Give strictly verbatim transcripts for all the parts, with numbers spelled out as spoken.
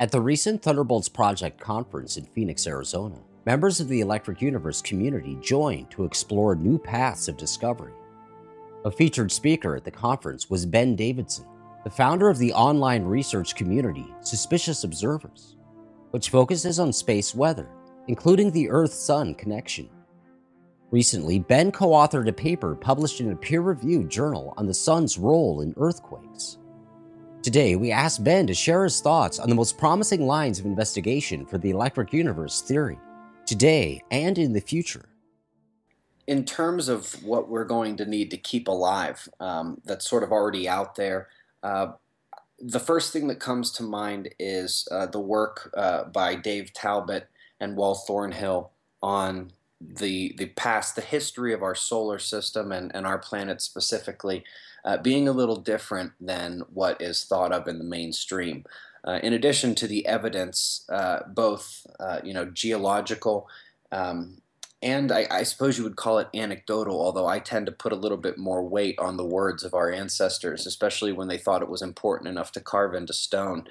At the recent Thunderbolts Project conference in Phoenix, Arizona, members of the Electric Universe community joined to explore new paths of discovery. A featured speaker at the conference was Ben Davidson, the founder of the online research community Suspicious Observers, which focuses on space weather, including the Earth-Sun connection. Recently, Ben co-authored a paper published in a peer-reviewed journal on the Sun's role in earthquakes. Today, we asked Ben to share his thoughts on the most promising lines of investigation for the Electric Universe theory, today and in the future. In terms of what we're going to need to keep alive, um, that's sort of already out there, uh, the first thing that comes to mind is uh, the work uh, by Dave Talbott and Walt Thornhill on the, the past, the history of our solar system and, and our planet specifically, Uh, being a little different than what is thought of in the mainstream. Uh, in addition to the evidence, uh, both uh, you know, geological um, and I, I suppose you would call it anecdotal, although I tend to put a little bit more weight on the words of our ancestors, especially when they thought it was important enough to carve into stone.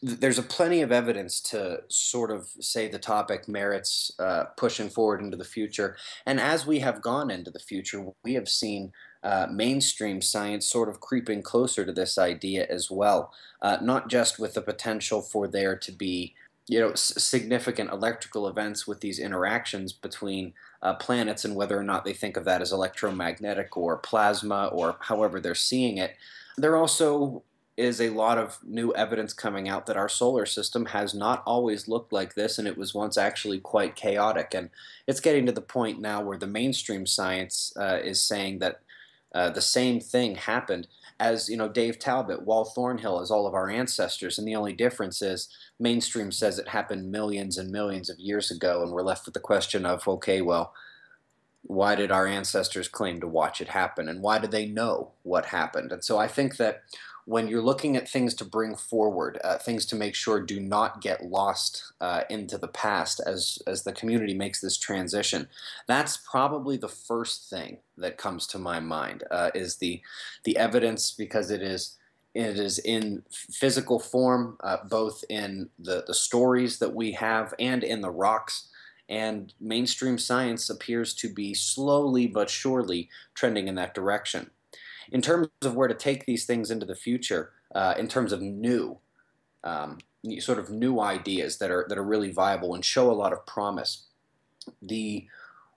There's a plenty of evidence to sort of say the topic merits uh, pushing forward into the future. And as we have gone into the future, we have seen uh, mainstream science sort of creeping closer to this idea as well, uh, not just with the potential for there to be you know, s significant electrical events with these interactions between uh, planets and whether or not they think of that as electromagnetic or plasma or however they're seeing it. They're also is a lot of new evidence coming out that our solar system has not always looked like this, and it was once actually quite chaotic. And it's getting to the point now where the mainstream science uh, is saying that uh, the same thing happened as, you know, Dave Talbott, Walt Thornhill, as all of our ancestors, and the only difference is mainstream says it happened millions and millions of years ago, and we're left with the question of, okay, well, why did our ancestors claim to watch it happen, and why do they know what happened? And so I think that when you're looking at things to bring forward, uh, things to make sure do not get lost uh, into the past as, as the community makes this transition, that's probably the first thing that comes to my mind uh, is the, the evidence, because it is, it is in physical form, uh, both in the, the stories that we have and in the rocks. And mainstream science appears to be slowly but surely trending in that direction. In terms of where to take these things into the future, uh, in terms of new, um, sort of new ideas that are, that are really viable and show a lot of promise, the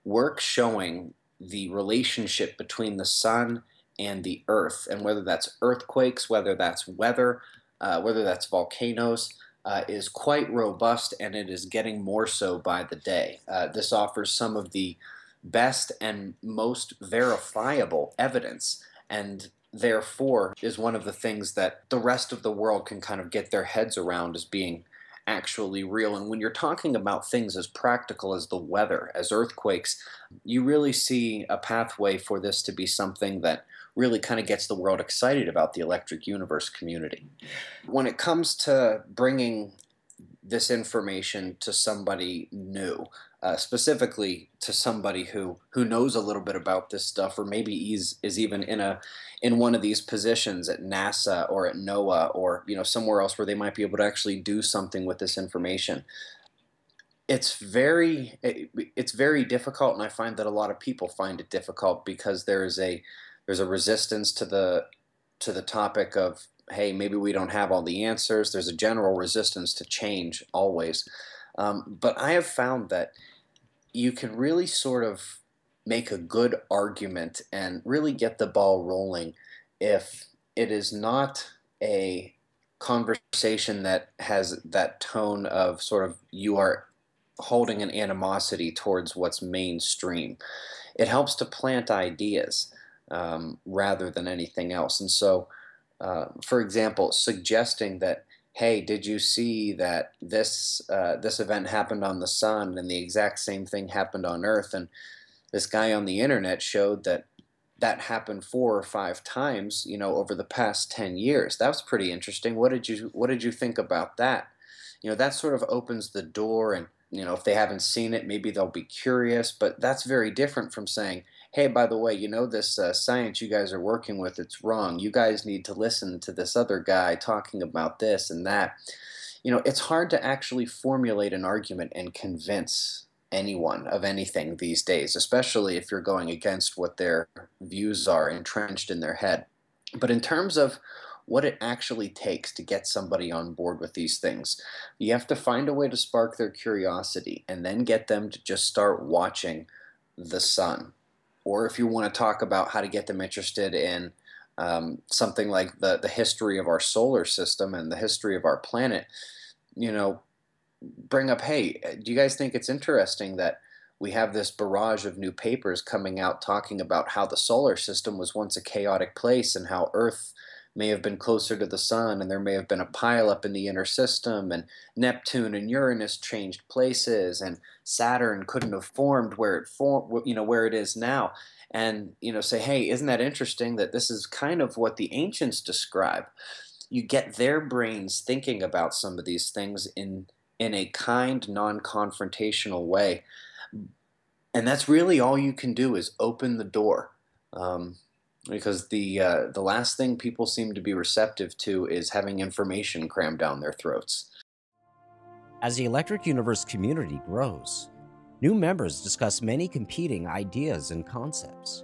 work showing the relationship between the sun and the earth, and whether that's earthquakes, whether that's weather, uh, whether that's volcanoes, uh, is quite robust, and it is getting more so by the day. Uh, this offers some of the best and most verifiable evidence, and therefore is one of the things that the rest of the world can kind of get their heads around as being actually real. And when you're talking about things as practical as the weather, as earthquakes, you really see a pathway for this to be something that really kind of gets the world excited about the Electric Universe community. When it comes to bringing this information to somebody new, Uh, specifically to somebody who who knows a little bit about this stuff, or maybe is is even in a in one of these positions at NASA or at NOAA or you know somewhere else where they might be able to actually do something with this information. It's very it, it's very difficult, and I find that a lot of people find it difficult because there is a there's a resistance to the to the topic of, hey, maybe we don't have all the answers. There's a general resistance to change always. Um, but I have found that you can really sort of make a good argument and really get the ball rolling if it is not a conversation that has that tone of sort of you are holding an animosity towards what's mainstream. It helps to plant ideas um, rather than anything else. And so, uh, for example, suggesting that, hey, did you see that this uh, this event happened on the sun and the exact same thing happened on Earth? And this guy on the internet showed that that happened four or five times, you know, over the past ten years. That was pretty interesting. What did you what did you think about that? You know, that sort of opens the door, and you know, if they haven't seen it, maybe they'll be curious. But that's very different from saying, hey, by the way, you know, this uh, science you guys are working with, it's wrong. You guys need to listen to this other guy talking about this and that. you know, it's hard to actually formulate an argument and convince anyone of anything these days, especially if you're going against what their views are entrenched in their head. But in terms of what it actually takes to get somebody on board with these things, you have to find a way to spark their curiosity and then get them to just start watching the sun. Or if you want to talk about how to get them interested in um, something like the, the history of our solar system and the history of our planet, you know, bring up, hey, do you guys think it's interesting that we have this barrage of new papers coming out talking about how the solar system was once a chaotic place and how Earth may have been closer to the sun and there may have been a pileup in the inner system and Neptune and Uranus changed places and Saturn couldn't have formed where it form, you know, where it is now. And, you know, say, hey, isn't that interesting that this is kind of what the ancients describe? You get their brains thinking about some of these things in in a kind, non-confrontational way. And that's really all you can do, is open the door. Um, because the, uh, the last thing people seem to be receptive to is having information crammed down their throats. As the Electric Universe community grows, new members discuss many competing ideas and concepts.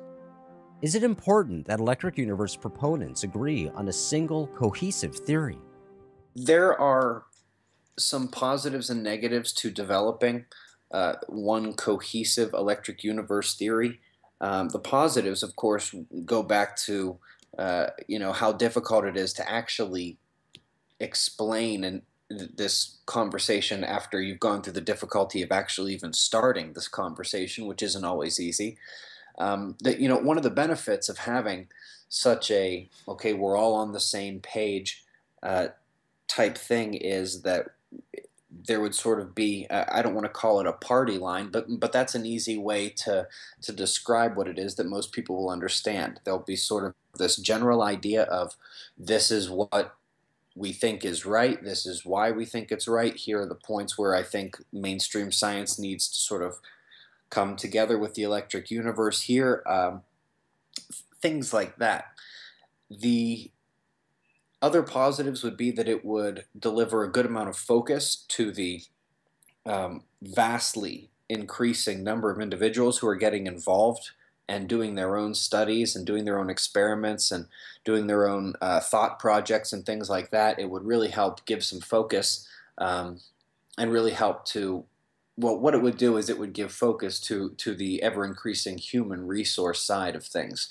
Is it important that Electric Universe proponents agree on a single, cohesive theory? There are some positives and negatives to developing uh, one cohesive Electric Universe theory. Um, the positives, of course, go back to uh, you know, how difficult it is to actually explain and th this conversation after you've gone through the difficulty of actually even starting this conversation, which isn't always easy. Um, that, you know, one of the benefits of having such a, okay, we're all on the same page uh, type thing is that there would sort of be, uh, I don't want to call it a party line, but but that's an easy way to, to describe what it is that most people will understand. There'll be sort of this general idea of, this is what we think is right, this is why we think it's right, here are the points where I think mainstream science needs to sort of come together with the Electric Universe here, um, things like that. The other positives would be that it would deliver a good amount of focus to the um, vastly increasing number of individuals who are getting involved and doing their own studies and doing their own experiments and doing their own uh, thought projects and things like that. It would really help give some focus um, and really help to, well, what it would do is it would give focus to, to the ever-increasing human resource side of things.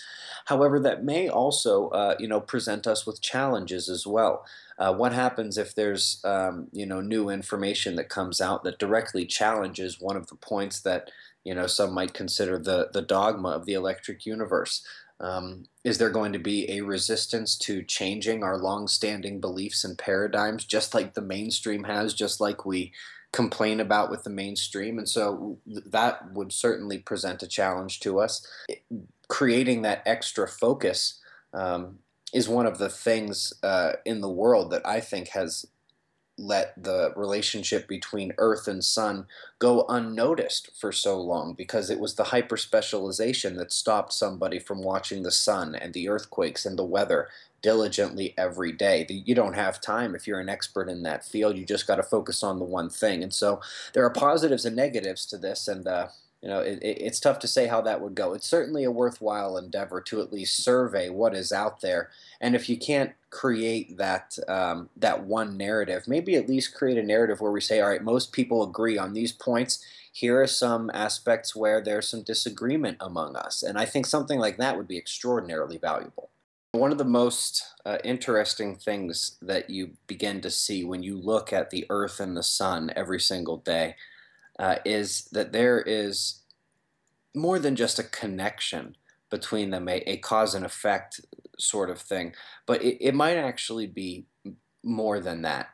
However, that may also, uh, you know, present us with challenges as well. Uh, what happens if there's, um, you know, new information that comes out that directly challenges one of the points that, you know, some might consider the, the dogma of the Electric Universe? Um, is there going to be a resistance to changing our long-standing beliefs and paradigms, just like the mainstream has, just like we complain about with the mainstream? And so that would certainly present a challenge to us. It, creating that extra focus um, is one of the things uh, in the world that I think has let the relationship between Earth and Sun go unnoticed for so long, because it was the hyper-specialization that stopped somebody from watching the sun and the earthquakes and the weather diligently every day. You don't have time if you're an expert in that field. You just got to focus on the one thing. And so there are positives and negatives to this, and uh, you know, it, it's tough to say how that would go. It's certainly a worthwhile endeavor to at least survey what is out there, and if you can't create that um, that one narrative, maybe at least create a narrative where we say, all right, most people agree on these points. Here are some aspects where there's some disagreement among us, and I think something like that would be extraordinarily valuable. One of the most uh, interesting things that you begin to see when you look at the Earth and the Sun every single day uh, is that there is more than just a connection between them, a, a cause and effect sort of thing, but it, it might actually be more than that.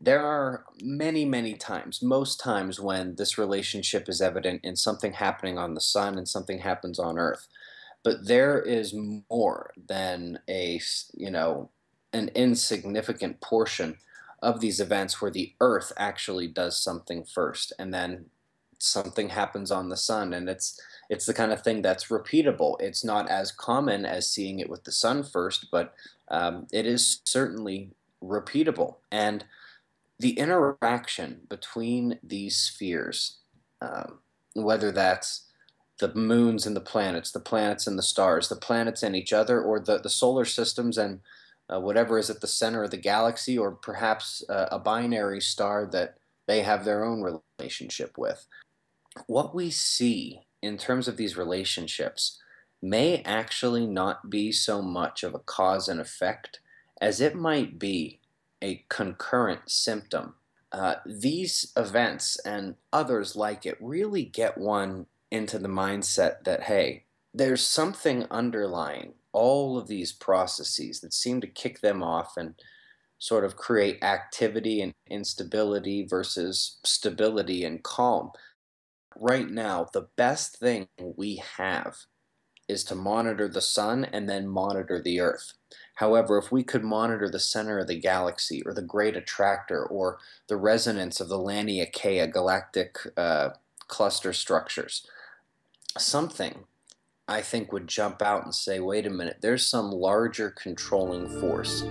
There are many, many times, most times, when this relationship is evident in something happening on the Sun and something happens on Earth. But there is more than a, you know, an insignificant portion of these events where the Earth actually does something first, and then something happens on the Sun, and it's it's the kind of thing that's repeatable. It's not as common as seeing it with the Sun first, but um, it is certainly repeatable. And the interaction between these spheres, um, whether that's the moons and the planets, the planets and the stars, the planets and each other, or the, the solar systems and uh, whatever is at the center of the galaxy, or perhaps uh, a binary star that they have their own relationship with. What we see in terms of these relationships may actually not be so much of a cause and effect as it might be a concurrent symptom. Uh, these events and others like it really get one into the mindset that, hey, there's something underlying all of these processes that seem to kick them off and sort of create activity and instability versus stability and calm. Right now, the best thing we have is to monitor the sun and then monitor the earth. However, if we could monitor the center of the galaxy or the great attractor or the resonance of the Laniakea galactic uh, cluster structures, something I think would jump out and say, wait a minute, there's some larger controlling force.